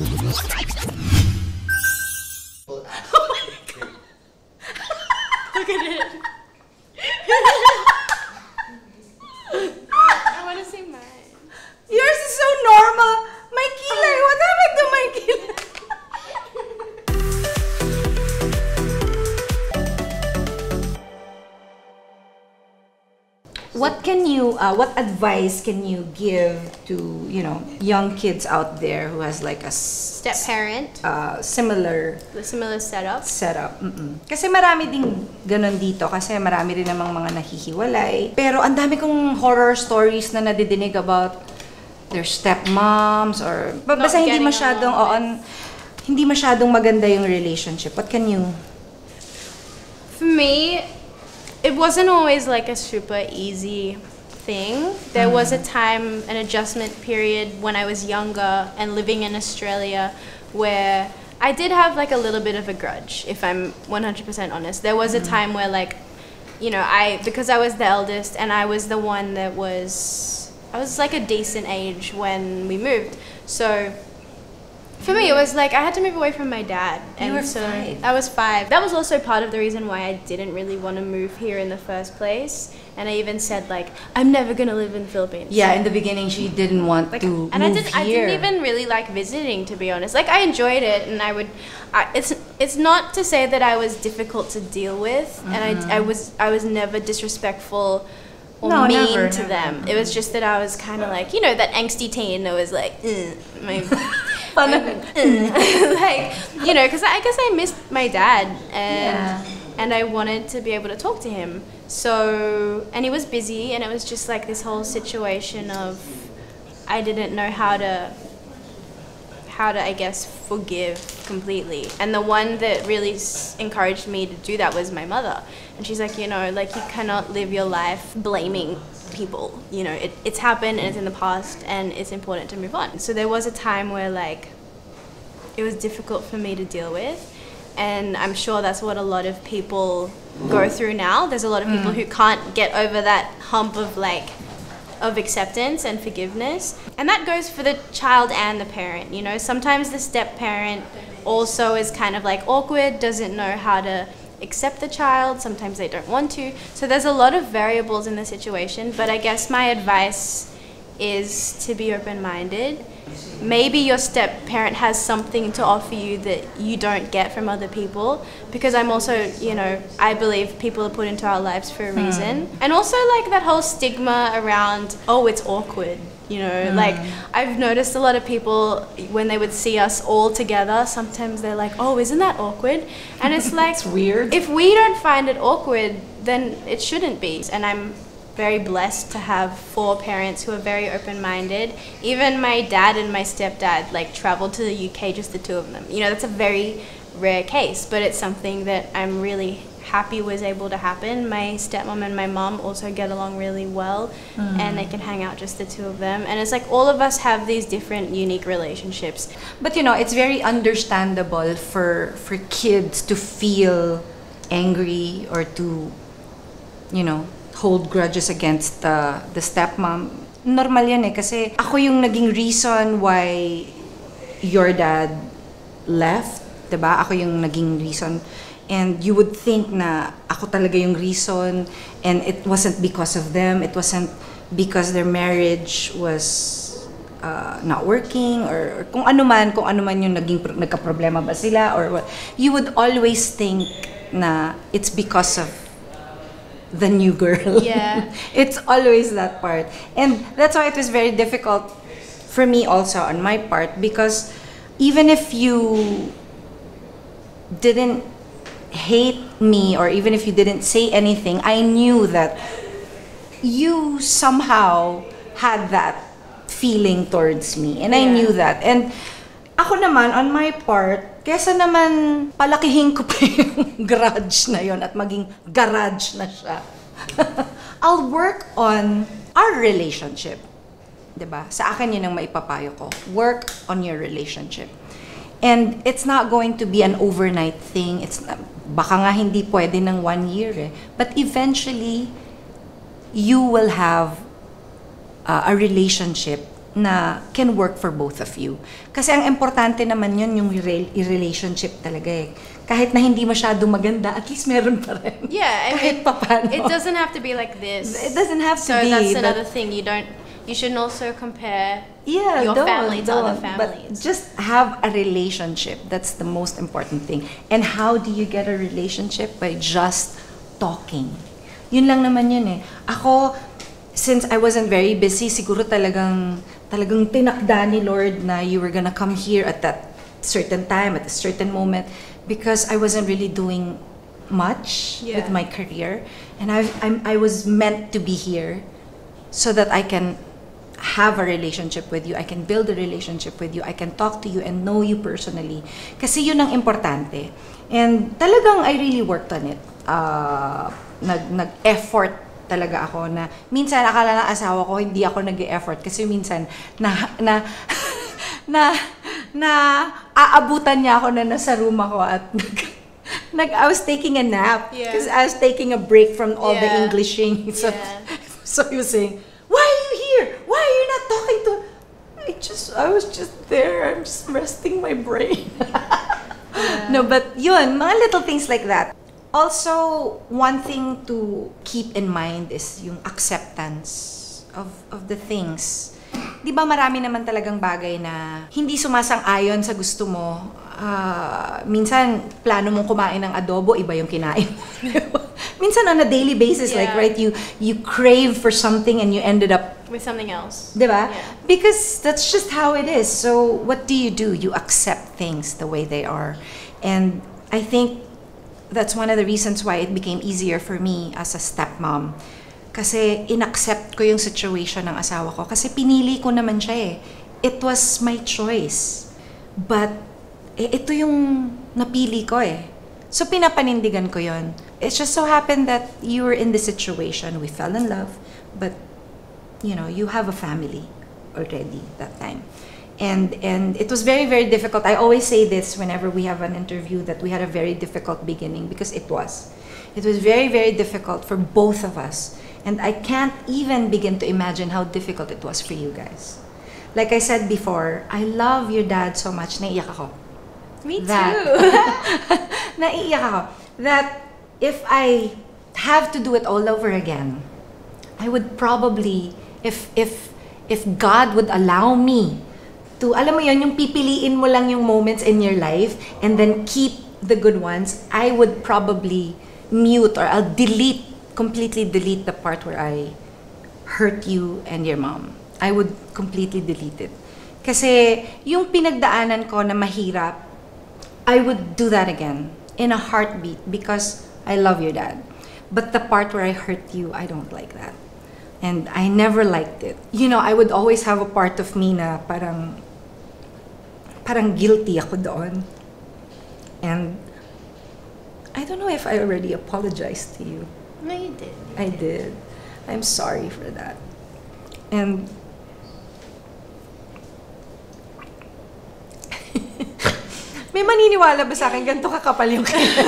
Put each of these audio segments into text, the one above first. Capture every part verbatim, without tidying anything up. Oh my God. Look at it. I want to see mine. Yours is so normal. My kilay. What happened to my kilay? What can you? Uh, what advice can you give to you know young kids out there who has like a step parent, uh, similar, the similar setup? Setup. Mm-mm. Kasi marami ding ganon dito. Kasi marami rin namang mga nahihiwalay. Pero ang dami kong horror stories na nadidinig about their stepmoms or basta hindi masyadong o on, hindi masyadong maganda yung relationship. What can you? For me, it wasn't always like a super easy thing. There mm. was a time, an adjustment period when I was younger and living in Australia where I did have like a little bit of a grudge, if I'm one hundred percent honest. There was mm. a time where like, you know, I, because I was the eldest and I was the one that was, I was like a decent age when we moved. So for me, it was like I had to move away from my dad, and you were so five. I was five. That was also part of the reason why I didn't really want to move here in the first place. And I even said like, I'm never gonna live in the Philippines. Yeah, in the beginning, she didn't want like, to and move I didn't, here. I didn't even really like visiting, to be honest. Like I enjoyed it, and I would. I, it's it's not to say that I was difficult to deal with, mm-hmm. and I, I was I was never disrespectful. Or no, mean never, to never. them. It was just that I was kind of like, you know, that angsty teen that was like, mm, my, my, mm. like, you know, because I guess I missed my dad, and yeah. and I wanted to be able to talk to him. So, and he was busy, and it was just like this whole situation of I didn't know how to, how to I guess forgive completely. And the one that really s encouraged me to do that was my mother. And she's like, you know, like you cannot live your life blaming people. You know, it, it's happened and it's in the past and it's important to move on. So there was a time where like, it was difficult for me to deal with. And I'm sure that's what a lot of people go through now. There's a lot of people mm. who can't get over that hump of like, of acceptance and forgiveness. And that goes for the child and the parent, you know. Sometimes the step parent also is kind of like awkward, doesn't know how to accept the child, sometimes they don't want to. So there's a lot of variables in the situation, but I guess my advice is to be open-minded. Maybe your step-parent has something to offer you that you don't get from other people, because I'm also, you know, I believe people are put into our lives for a reason. Mm. And also like that whole stigma around, oh, it's awkward. You know, mm. like I've noticed a lot of people when they would see us all together, sometimes they're like, oh, isn't that awkward? And it's like, it's weird. If we don't find it awkward, then it shouldn't be. And I'm very blessed to have four parents who are very open-minded. Even my dad and my stepdad like traveled to the U K, just the two of them. You know, that's a very rare case, but it's something that I'm really happy was able to happen. My stepmom and my mom also get along really well, mm. and they can hang out just the two of them. And it's like all of us have these different unique relationships. But you know, it's very understandable for for kids to feel angry or to, you know, hold grudges against the the stepmom. Normal yan eh, kasi ako yung naging reason why your dad left, diba? Ako yung naging reason. And you would think na ako talaga yung reason, and it wasn't because of them. It wasn't because their marriage was uh, not working, or, or kung ano man, kung ano man yung naging pro nagka-problema ba sila, or what. You would always think na it's because of the new girl. Yeah. It's always that part. And that's why it was very difficult for me also on my part, because even if you didn't hate me, or even if you didn't say anything, I knew that you somehow had that feeling towards me, and yeah. I knew that. And ako naman on my part, kesa naman palakihin ko pa yung garage na yon at maging garage na siya. I'll work on our relationship, diba? Sa akin yun ang maipapayo ko. Work on your relationship. And it's not going to be an overnight thing. It's not, baka nga hindi pwede ng one year eh. But eventually, you will have uh, a relationship na can work for both of you. Kasi ang importante naman yun, yung relationship talaga eh. Kahit na hindi masyado maganda, at least meron pa rin. Yeah, I mean, papano. It doesn't have to be like this. It doesn't have so to be. So that's another thing. You don't. You shouldn't also compare yeah, your don't, family to don't, other families. But just have a relationship. That's the most important thing. And how do you get a relationship? By just talking. Yun lang naman yun eh. Ako, since I wasn't very busy, siguro talagang talagang tinakda ni Lord na you were gonna come here at that certain time, at a certain moment, because I wasn't really doing much yeah. with my career, and I I'm, I was meant to be here, so that I can have a relationship with you, I can build a relationship with you, I can talk to you and know you personally. Kasi yun ang importante. And talagang I really worked on it. Uh, nag nag-effort talaga ako na minsan akala ng asawa ko hindi ako nag-effort kasi minsan na na na na aabutan niya ako na nasa room ako at nag I was taking a nap because yeah. I was taking a break from all yeah. the Englishing. So, yeah. so he was saying, "Why are you here? Why are you not talking to?" I just I was just there. I'm just resting my brain. yeah. No, but yun, mga little things like that. Also, one thing to keep in mind is yung acceptance of of the things. Di ba marami naman talagang bagay na hindi sumasang-ayon sa gusto mo. Uh, minsan, plano mong kumain ng adobo, iba yung kinain. Minsan on a daily basis, yeah. like, right, you you crave for something and you ended up with something else. Di ba? Yeah. Because that's just how it is. So, what do you do? You accept things the way they are. And I think that's one of the reasons why it became easier for me as a stepmom. Kasi inaccept ko yung situation ng asawa ko. Kasi pinili ko naman siya eh. It was my choice. But eh, ito yung napili ko eh. So pinapanindigan ko yun. It just so happened that you were in this situation. We fell in love. But, you know, you have a family already that time. And, and it was very, very difficult. I always say this whenever we have an interview that we had a very difficult beginning because it was. It was very, very difficult for both of us. And I can't even begin to imagine how difficult it was for you guys. Like I said before, I love your dad so much. Naiiyak ako. Me too. That, naiiyak ako. That if I have to do it all over again, I would probably, if, if, if God would allow me, to, alam mo yun, yung pipiliin mo lang yung moments in your life and then keep the good ones, I would probably mute or I'll delete, completely delete the part where I hurt you and your mom. I would completely delete it. Kasi yung pinagdaanan ko na mahirap, I would do that again in a heartbeat because I love your dad. But the part where I hurt you, I don't like that. And I never liked it. You know, I would always have a part of me na parang parang guilty ako doon. And I don't know if I already apologized to you. No, you did. You I did. did. I'm sorry for that. And may maniniwala ba sa akin ganito kakapal yung kanya?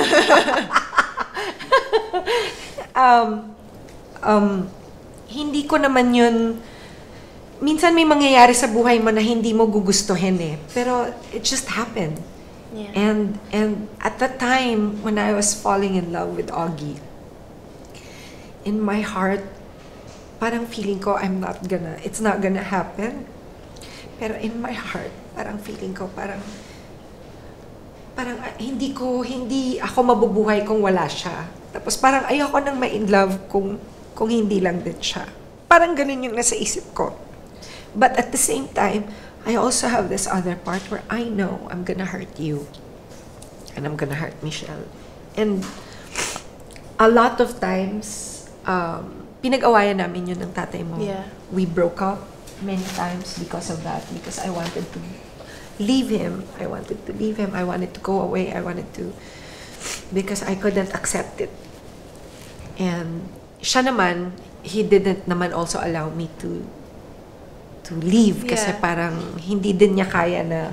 um um hindi ko naman yun, minsan may mangyayari sa buhay mo na hindi mo gugustuhin eh. Pero it just happened. Yeah. And, and at that time, when I was falling in love with Augie, in my heart, parang feeling ko, I'm not gonna, it's not gonna happen. Pero in my heart, parang feeling ko, parang, parang hindi ko, hindi ako mabubuhay kung wala siya. Tapos parang ayoko nang ma-in love kung kung hindi lang din siya. Parang ganun yung nasa isip ko. But at the same time, I also have this other part where I know I'm gonna hurt you. And I'm gonna hurt Michelle. And a lot of times, um, pinag-awayan namin yun ng tatay mo. Yeah. We broke up many times because of that. Because I wanted to leave him. I wanted to leave him. I wanted to go away. I wanted to... Because I couldn't accept it. And... siya naman, he didn't naman also allow me to to leave kasi yeah. parang hindi din niya kaya na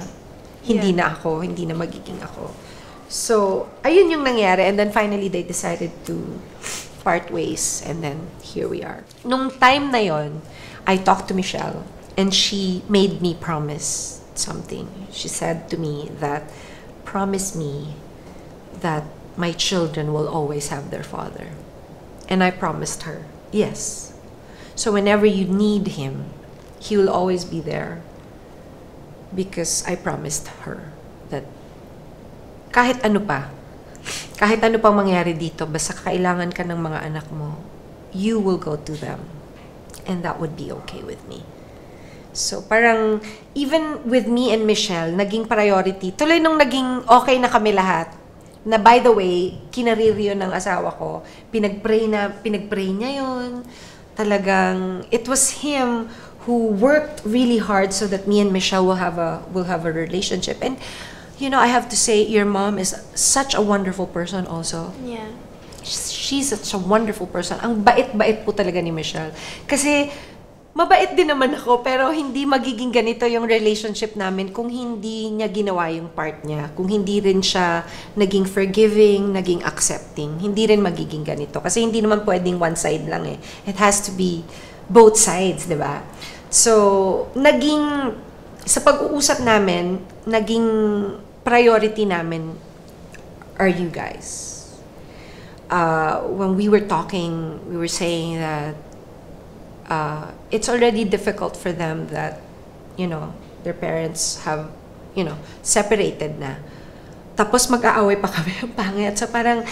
hindi yeah. na ako, hindi na magiging ako. So, ayun yung nangyari and then finally they decided to part ways and then here we are. Nung time na yon, I talked to Michelle And she made me promise something. She said to me that, promise me that my children will always have their father. And I promised her, yes. So whenever you need him, he will always be there. Because I promised her that kahit ano pa, kahit ano pang mangyari dito, basta kailangan ka ng mga anak mo, you will go to them. And that would be okay with me. So parang, even with me and Michelle, naging priority. Tuloy nung naging okay na kami lahat, na by the way, kinariryo ng asawa ko, pinagpray na, pinagpray niya yun. Talagang, it was him who worked really hard so that me and Michelle will have a, will have a relationship. And, you know, I have to say, your mom is such a wonderful person also. Yeah. She's such a wonderful person. Ang bait-bait po talaga ni Michelle. Kasi, mabait din naman ako, pero hindi magiging ganito yung relationship namin kung hindi niya ginawa yung part niya. Kung hindi rin siya naging forgiving, naging accepting. Hindi rin magiging ganito. Kasi hindi naman pwedeng one side lang eh. It has to be both sides, di ba? So, naging, sa pag-uusap namin, naging priority namin are you guys. Uh, when we were talking, we were saying that uh, it's already difficult for them that, you know, their parents have, you know, separated na. Tapos mag-aaway pa kami, ang pangit. So parang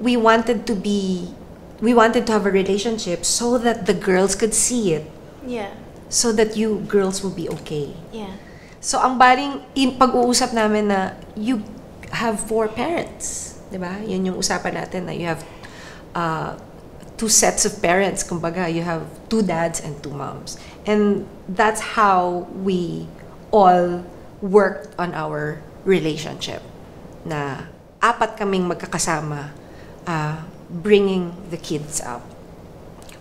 we wanted to be, we wanted to have a relationship so that the girls could see it. Yeah. So that you girls will be okay. Yeah. So ang baring in pag-uusap namin na you have four parents, 'di ba? 'Yun yung usapan natin na you have uh, two sets of parents, kumbaga, you have two dads and two moms. And that's how we all worked on our relationship. Na apat kaming magkakasama uh, bringing the kids up.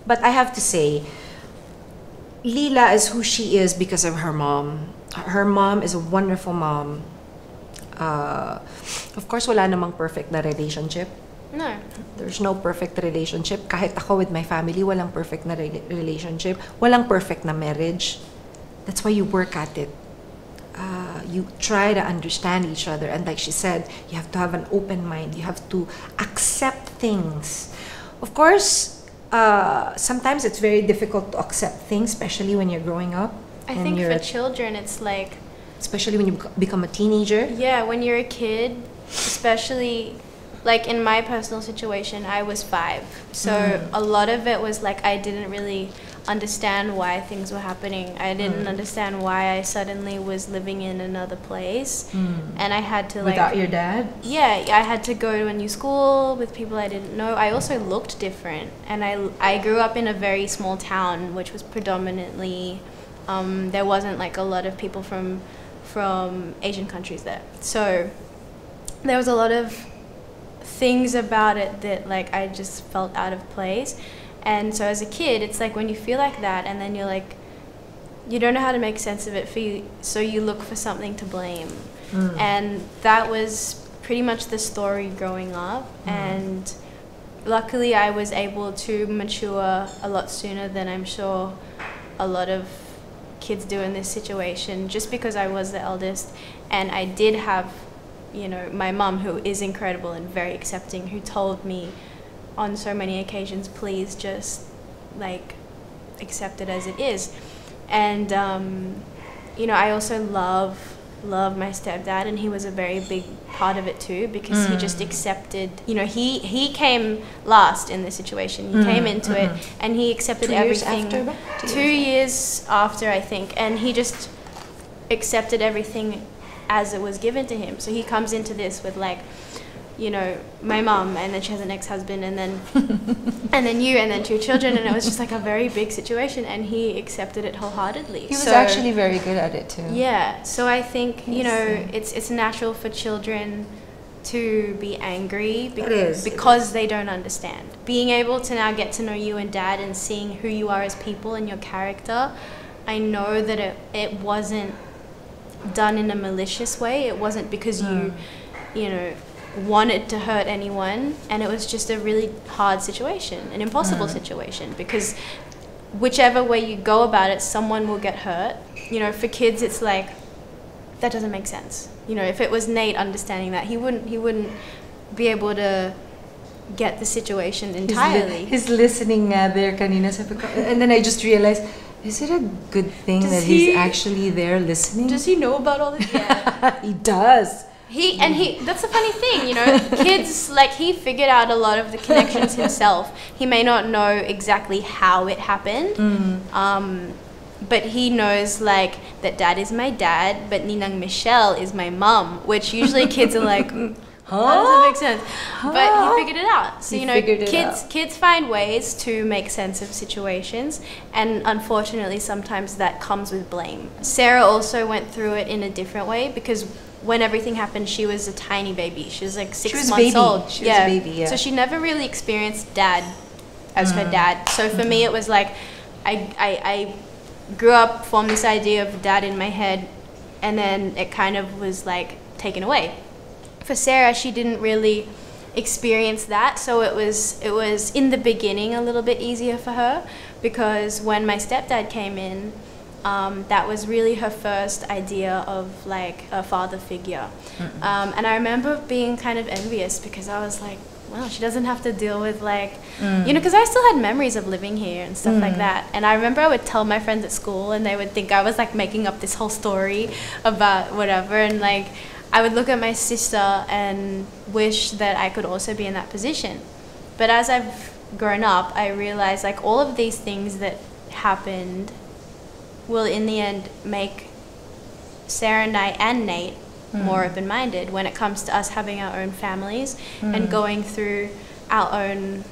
But I have to say, Leila is who she is because of her mom. Her mom is a wonderful mom. Uh, of course, wala namang perfect na relationship. No. There's no perfect relationship. Kahit ako with my family, walang perfect na re relationship. Walang perfect na marriage. That's why you work at it. Uh, you try to understand each other. And like she said, you have to have an open mind. You have to accept things. Of course, uh, sometimes it's very difficult to accept things, especially when you're growing up. I think for children, it's like... Especially when you become a teenager. Yeah, when you're a kid, especially, like in my personal situation, I was five. So mm. a lot of it was like I didn't really understand why things were happening. I didn't mm. understand why I suddenly was living in another place. Mm. And I had to like... Without your dad? Yeah, I had to go to a new school with people I didn't know. I also looked different. And I, I grew up in a very small town, which was predominantly... Um, there wasn't like a lot of people from from Asian countries there, so there was a lot of things about it that like I just felt out of place. And so as a kid, it's like when you feel like that, and then you're like, you don't know how to make sense of it for you, so you look for something to blame. Mm. And that was pretty much the story growing up. Mm. And luckily, I was able to mature a lot sooner than I'm sure a lot of kids do in this situation, just because I was the eldest. And I did have, you know, my mum, who is incredible and very accepting, who told me on so many occasions, please just like accept it as it is. And um, you know, I also love love my stepdad, and he was a very big part of it too, because mm. he just accepted, you know, he he came last in this situation. He mm. came into mm-hmm. it, and he accepted two everything years after? two, two years after, I think. And he just accepted everything as it was given to him. So he comes into this with like, you know, my mum, and then she has an ex-husband, and then and then you, and then two children, and it was just like a very big situation, and he accepted it wholeheartedly. He was so, actually very good at it too. Yeah, so I think, yes. you know, it's it's natural for children to be angry because, because they don't understand. Being able to now get to know you and Dad and seeing who you are as people and your character, I know that it, it wasn't done in a malicious way. It wasn't because mm. you, you know, wanted to hurt anyone, and it was just a really hard situation, an impossible mm. situation, because whichever way you go about it, someone will get hurt, you know, for kids it's like, that doesn't make sense. You know, if it was Nate understanding that, he wouldn't, he wouldn't be able to get the situation entirely. He's, li he's listening uh, there kanina, and then I just realized, is it a good thing does that he, he's actually there listening? Does he know about all this? Yeah. He does. He and he. That's the funny thing, you know. Kids, like, he figured out a lot of the connections himself. He may not know exactly how it happened, mm. um, but he knows, like, that dad is my dad, but Ninang Michelle is my mum, which usually kids are like, mm, huh? That doesn't make sense. Huh? But he figured it out. So he, you know, kids out. kids find ways to make sense of situations, and unfortunately, sometimes that comes with blame. Sarah also went through it in a different way because. When everything happened, she was a tiny baby. She was like six she was months baby. old. She yeah. was a baby, yeah. So she never really experienced dad as mm. her dad. So for mm-hmm. me, it was like, I, I, I grew up, formed this idea of dad in my head, and then it kind of was like taken away. For Sarah, she didn't really experience that. So it was, it was in the beginning a little bit easier for her, because when my stepdad came in, Um, that was really her first idea of, like, a father figure. Mm-mm. Um, and I remember being kind of envious because I was like, wow, she doesn't have to deal with, like, mm. you know, because I still had memories of living here and stuff mm. like that. And I remember I would tell my friends at school and they would think I was, like, making up this whole story about whatever. And, like, I would look at my sister and wish that I could also be in that position. But as I've grown up, I realized, like, all of these things that happened will in the end make Sarah and I and Nate mm. more open-minded when it comes to us having our own families mm. and going through our own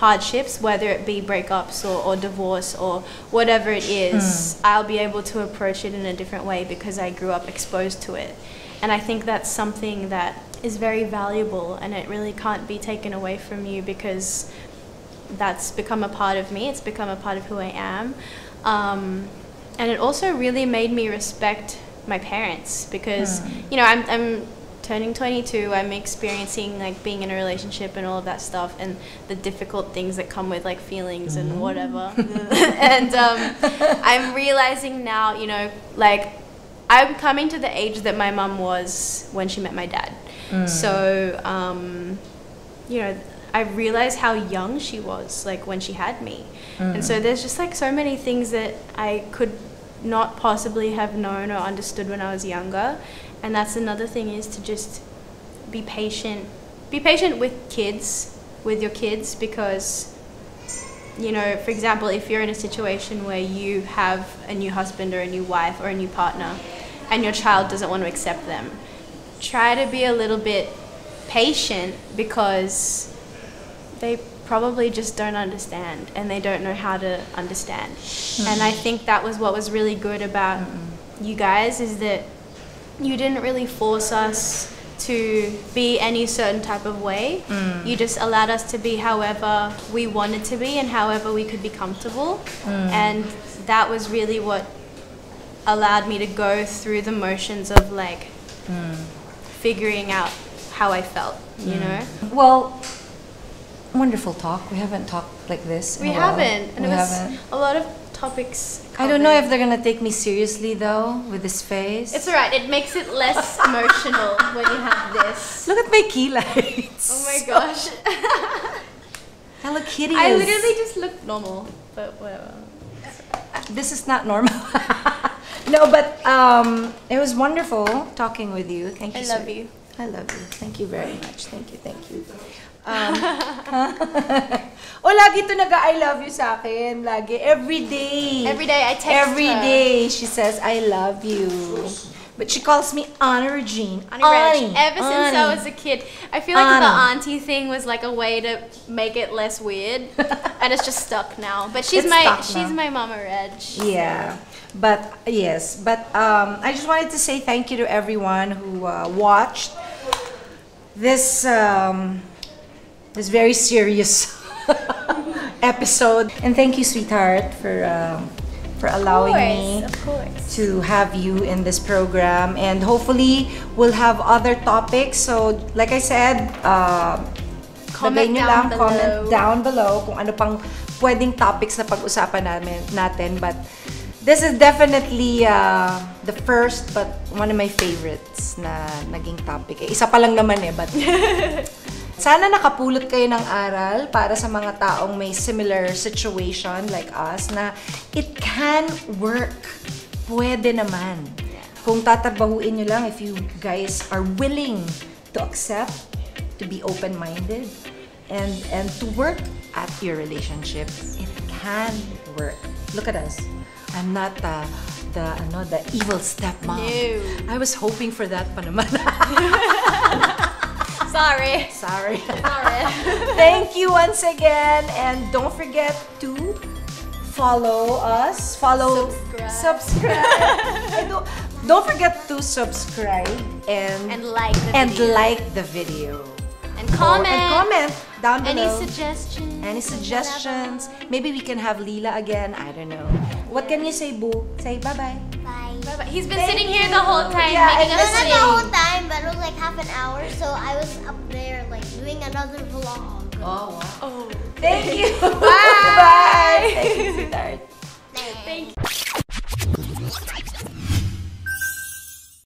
hardships, whether it be breakups or, or divorce or whatever it is. Mm. I'll be able to approach it in a different way because I grew up exposed to it. And I think that's something that is very valuable, and it really can't be taken away from you because that's become a part of me. It's become a part of who I am. Um, And it also really made me respect my parents because, mm. you know, I'm, I'm turning twenty-two, I'm experiencing, like, being in a relationship and all of that stuff and the difficult things that come with, like, feelings mm. and whatever. And um, I'm realizing now, you know, like, I'm coming to the age that my mum was when she met my dad. Mm. So, um, you know, I realized how young she was, like, when she had me. Mm. And so there's just, like, so many things that I could not possibly have known or understood when I was younger. And that's another thing, is to just be patient. Be patient with kids, with your kids, because, you know, for example, if you're in a situation where you have a new husband or a new wife or a new partner and your child doesn't want to accept them, try to be a little bit patient, because they probably just don't understand, and they don't know how to understand. Mm. And I think that was what was really good about mm-mm. you guys, is that you didn't really force us to be any certain type of way. Mm. You just allowed us to be however we wanted to be and however we could be comfortable. Mm. And that was really what allowed me to go through the motions of, like, mm. figuring out how I felt, mm. you know? Well, wonderful talk. We haven't talked like this. We haven't. And it was a lot of topics. I don't know if they're going to take me seriously, though, with this face. It's all right. It makes it less emotional when you have this. Look at my key lights. Oh my gosh. I look hideous. I literally just look normal, but whatever. This is not normal. No, but um, it was wonderful talking with you. Thank you. I love you. I love you. Thank you very much. Thank you. Thank you. Um, oh, lagi to naga I love you sa akin, lagi every day. Every day I text every her. Every day she says I love you, but she calls me Anna Regine. Anna Regine. Ever Annie. Since I was a kid, I feel like Anna. The auntie thing was like a way to make it less weird, and it's just stuck now. But she's it's my she's my Mama Reg. Yeah, but yes, but um, I just wanted to say thank you to everyone who uh, watched this. Um, This very serious episode, and thank you, sweetheart, for um, for allowing me to have you in this program. And hopefully, we'll have other topics. So, like I said, uh, comment down below. Comment down below kung ano pang pwedeng topics na pag-usapan namin natin. But This is definitely uh, the first but one of my favorites na naging topic. Eh. Isa pa lang naman eh, but... Sana nakapulot kayo ng aral para sa mga taong may similar situation like us na it can work. Pwede naman. Kung tatrabahuin nyo lang, if you guys are willing to accept, to be open-minded, and, and to work at your relationship, it can work. Look at us. I'm not uh, the, ano, the evil stepmom. No. I was hoping for that pa naman. Sorry. Sorry. Sorry. Thank you once again, and don't forget to follow us. Follow. Subscribe. Subscribe. Don't, don't forget to subscribe and and like the and video. like the video. And comment. Or, and comment down below. Any suggestions? Any suggestions? Maybe we can have Leila again. I don't know. What can you say, Boo? Say bye bye. Bye. Bye bye. He's been Thank sitting here you. the whole time. Yeah, making us not the whole time, but it was like half an hour. So I was up there like doing another vlog. Oh wow. Oh. Thank you. Bye. Bye. Thank you, sweetheart. Thank you.